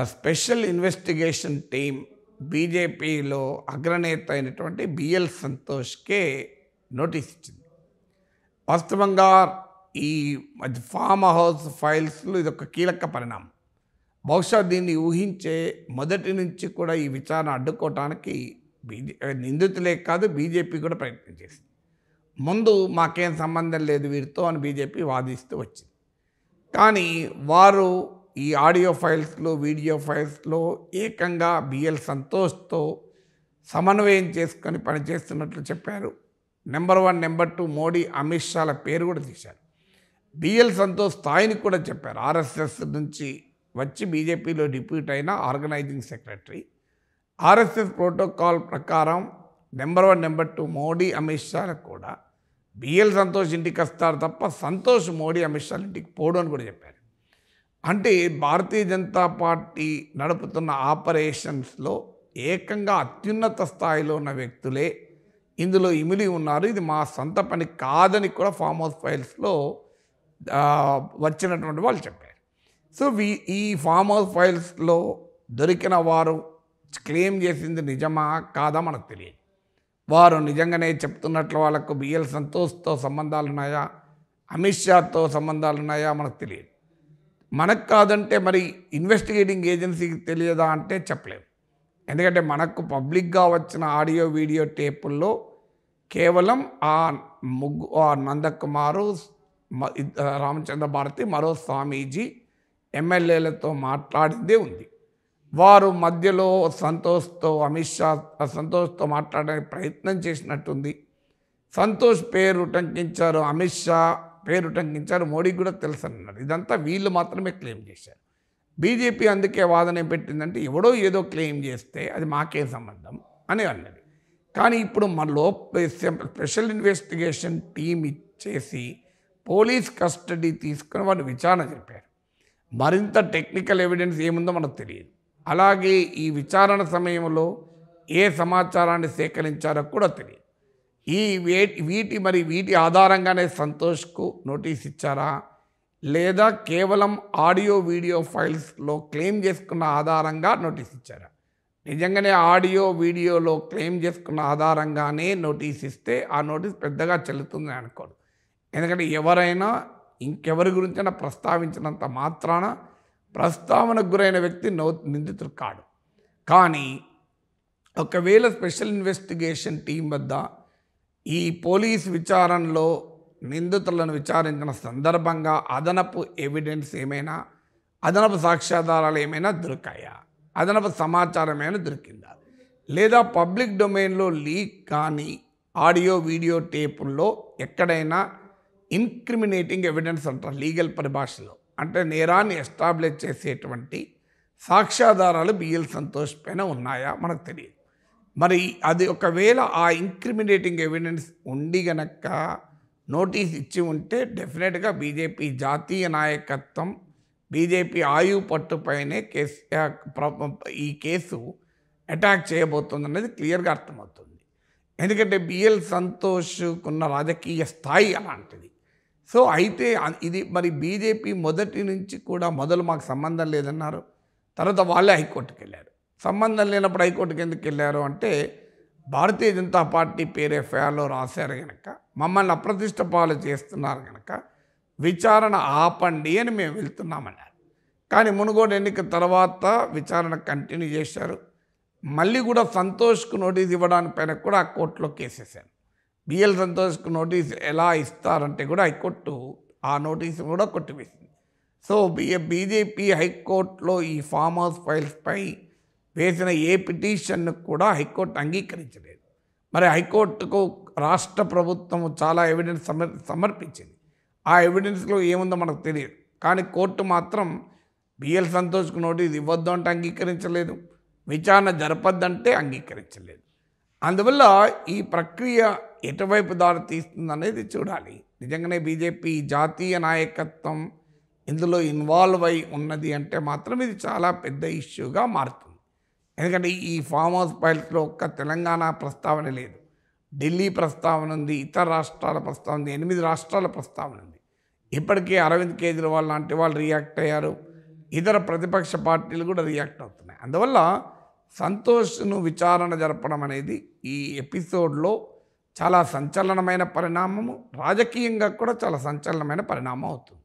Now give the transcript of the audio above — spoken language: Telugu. a special investigation team BJP lo agraneta ainatuvanti B.L. Santhosh ke notice ichindi. వాస్తవంగా ఈ ఫామ్ హౌస్ ఫైల్స్లో ఇదొక కీలక పరిణామం. బహుశా దీన్ని ఊహించే మొదటి నుంచి కూడా ఈ విచారణ అడ్డుకోవటానికి నిందితులే కాదు బీజేపీ కూడా ప్రయత్నం చేసింది. ముందు మాకేం సంబంధం లేదు వీరితో అని బీజేపీ వాదిస్తూ వచ్చింది. కానీ వారు ఈ ఆడియో ఫైల్స్లో వీడియో ఫైల్స్లో ఏకంగా B.L. సంతోష్తో సమన్వయం చేసుకొని పనిచేస్తున్నట్లు చెప్పారు. నెంబర్ 1, నెంబర్ 2 మోడీ అమిత్ షాల పేరు కూడా తీశారు. B.L. సంతోష్ స్థాయిని కూడా చెప్పారు. RSS నుంచి వచ్చి బీజేపీలో డిప్యూట్ అయిన ఆర్గనైజింగ్ సెక్రటరీ, RSS ప్రోటోకాల్ ప్రకారం నెంబర్ 1, నెంబర్ 2 మోడీ అమిత్ షాలకు కూడా B.L. సంతోష్ ఇంటికి వస్తారు తప్ప సంతోష్ మోడీ అమిత్ షాల ఇంటికి పోడు అని కూడా చెప్పారు. అంటే భారతీయ జనతా పార్టీ నడుపుతున్న ఆపరేషన్స్లో ఏకంగా అత్యున్నత స్థాయిలో ఉన్న వ్యక్తులే ఇందులో ఇమిలి ఉన్నారు. ఇది మా సొంత పని కాదని కూడా ఫామ్ హౌస్ ఫైల్స్లో వచ్చినటువంటి వాళ్ళు చెప్పారు. సో ఈ ఫామ్ హౌస్ ఫైల్స్లో దొరికిన వారు క్లెయిమ్ చేసింది నిజమా కాదా మనకు తెలియదు. వారు నిజంగానే చెప్తున్నట్లు వాళ్ళకు B.L. సంతోష్తో సంబంధాలు ఉన్నాయా, అమిత్ షాతో సంబంధాలు ఉన్నాయా మనకు తెలియదు. మనకు కాదంటే మరి ఇన్వెస్టిగేటింగ్ ఏజెన్సీకి తెలియదా అంటే చెప్పలేము. ఎందుకంటే మనకు పబ్లిక్గా వచ్చిన ఆడియో వీడియో టేపుల్లో కేవలం ఆ ముగ్గు నందకుమారు, రామచంద్ర భారతి, మరో స్వామీజీ ఎమ్మెల్యేలతో మాట్లాడిందే ఉంది. వారు మధ్యలో సంతోష్తో అమిత్ షా సంతోష్తో మాట్లాడడానికి ప్రయత్నం చేసినట్టుంది. సంతోష్ పేరు ఉటంకించారు, అమిత్ షా పేరు ఉటంకించారు, మోడీకి కూడా తెలుసు అన్నారు. ఇదంతా వీళ్ళు మాత్రమే క్లెయిమ్ చేశారు. బీజేపీ అందుకే వాదన ఏం పెట్టిందంటే ఎవడో ఏదో క్లెయిమ్ చేస్తే అది మాకే సంబంధం అని అన్నది. కానీ ఇప్పుడు మనలో స్పెషల్ ఇన్వెస్టిగేషన్ టీమ్ ఇచ్చేసి పోలీస్ కస్టడీ తీసుకుని వాళ్ళు విచారణ జరిపారు. మరింత టెక్నికల్ ఎవిడెన్స్ ఏముందో మనకు తెలియదు. అలాగే ఈ విచారణ సమయంలో ఏ సమాచారాన్ని సేకరించారో కూడా తెలియదు. ఈ వీటి ఆధారంగానే సంతోష్కు నోటీస్ ఇచ్చారా, లేదా కేవలం ఆడియో వీడియో ఫైల్స్లో క్లెయిమ్ చేసుకున్న ఆధారంగా నోటీస్ ఇచ్చారా? నిజంగానే ఆడియో వీడియోలో క్లెయిమ్ చేసుకున్న ఆధారంగానే నోటీస్ ఇస్తే ఆ నోటీస్ పెద్దగా చెల్లుతుందని అనుకోడు. ఎందుకంటే ఎవరైనా ఇంకెవరి గురించైనా ప్రస్తావించినంత మాత్రాన ప్రస్తావనకు గురైన వ్యక్తి నిందితుడు కాడు. కానీ ఒకవేళ స్పెషల్ ఇన్వెస్టిగేషన్ టీం వద్ద ఈ పోలీస్ విచారణలో నిందితులను విచారించిన సందర్భంగా అదనపు ఎవిడెన్స్ ఏమైనా, అదనపు సాక్ష్యాధారాలు ఏమైనా దొరికాయా, అదనపు సమాచారం ఏమైనా దొరికిందా, లేదా పబ్లిక్ డొమైన్లో లీక్ కానీ ఆడియో వీడియో టేపుల్లో ఎక్కడైనా ఇన్క్రిమినేటింగ్ ఎవిడెన్స్ అంటారు లీగల్ పరిభాషలో, అంటే నేరాన్ని ఎస్టాబ్లిష్ చేసేటువంటి సాక్ష్యాధారాలు B.L. సంతోష్ పైన ఉన్నాయా మనకు తెలియదు. మరి అది ఒకవేళ ఆ ఇన్క్రిమినేటింగ్ ఎవిడెన్స్ ఉండి గనక నోటీస్ ఇచ్చి ఉంటే డెఫినెట్గా బీజేపీ జాతీయ నాయకత్వం, బీజేపీ ఆయువు పట్టుపైనే ఈ కేసు అటాక్ చేయబోతుంది అనేది క్లియర్గా అర్థమవుతుంది. ఎందుకంటే B.L. సంతోష్కున్న రాజకీయ స్థాయి అలాంటిది. సో అయితే ఇది మరి బీజేపీ మొదటి నుంచి కూడా మొదలు మాకు సంబంధం లేదన్నారు, తర్వాత వాళ్ళే హైకోర్టుకు వెళ్ళారు. సంబంధం లేనప్పుడు హైకోర్టుకి ఎందుకు వెళ్ళారు అంటే భారతీయ జనతా పార్టీ పేరు FIRలో రాశారు కనుక, మమ్మల్ని అప్రతిష్ట పాలు చేస్తున్నారు కనుక విచారణ ఆపండి అని మేము వెళ్తున్నామన్నారు. కానీ మునుగోడు ఎన్నిక తర్వాత విచారణ కంటిన్యూ చేశారు. మళ్ళీ కూడా సంతోష్కు నోటీస్ ఇవ్వడానిపైన కూడా ఆ కోర్టులో కేసేసాను. B.L. సంతోష్కు నోటీస్ ఎలా ఇస్తారంటే కూడా హైకోర్టు ఆ నోటీసు కూడా కొట్టివేసింది. సో బీజేపీ హైకోర్టులో ఈ ఫామ్ హౌస్ ఫైల్స్పై వేసిన ఏ పిటిషన్ను కూడా హైకోర్టు అంగీకరించలేదు. మరి హైకోర్టుకు రాష్ట్ర ప్రభుత్వం చాలా ఎవిడెన్స్ సమర్పించింది. ఆ ఎవిడెన్స్లో ఏముందో మనకు తెలియదు. కానీ కోర్టు మాత్రం B.L. సంతోష్కు నోటీస్ ఇవ్వద్దు అంటే అంగీకరించలేదు, విచారణ జరపద్దంటే అంగీకరించలేదు. అందువల్ల ఈ ప్రక్రియ ఎటువైపు దారి తీస్తుందనేది చూడాలి. నిజంగానే బీజేపీ జాతీయ నాయకత్వం ఇందులో ఇన్వాల్వ్ అయి ఉన్నది అంటే మాత్రం ఇది చాలా పెద్ద ఇష్యూగా మారుతుంది. ఎందుకంటే ఈ ఫామ్ హౌస్ ఫైల్స్లో ఒక్క తెలంగాణ ప్రస్తావన లేదు, ఢిల్లీ ప్రస్తావన ఉంది, ఇతర రాష్ట్రాల ప్రస్తావన ఉంది, 8 రాష్ట్రాల ప్రస్తావన ఉంది. ఇప్పటికే అరవింద్ కేజ్రీవాల్ లాంటి వాళ్ళు రియాక్ట్ అయ్యారు. ఇతర ప్రతిపక్ష పార్టీలు కూడా రియాక్ట్ అవుతున్నాయి. అందువల్ల సంతోష్ను విచారణ జరపడం అనేది ఈ ఎపిసోడ్లో చాలా సంచలనమైన పరిణామము, రాజకీయంగా కూడా చాలా సంచలనమైన పరిణామం అవుతుంది.